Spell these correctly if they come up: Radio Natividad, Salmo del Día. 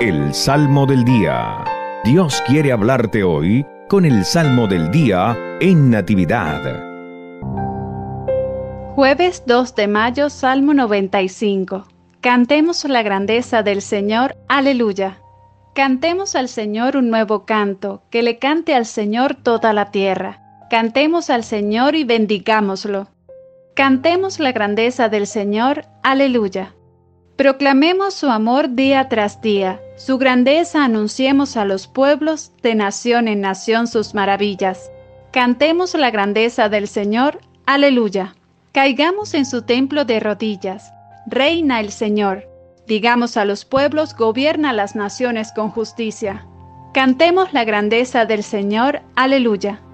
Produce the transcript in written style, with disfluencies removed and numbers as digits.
El Salmo del Día. Dios quiere hablarte hoy con el Salmo del Día en Natividad. Jueves 2 de mayo, Salmo 95. Cantemos la grandeza del Señor. Aleluya. Cantemos al Señor un nuevo canto, que le cante al Señor toda la tierra. Cantemos al Señor y bendigámoslo. Cantemos la grandeza del Señor. Aleluya. Proclamemos su amor día tras día. Su grandeza anunciemos a los pueblos, de nación en nación sus maravillas. Cantemos la grandeza del Señor. Aleluya. Caigamos en su templo de rodillas. Reina el Señor. Digamos a los pueblos, gobierna las naciones con justicia. Cantemos la grandeza del Señor. Aleluya.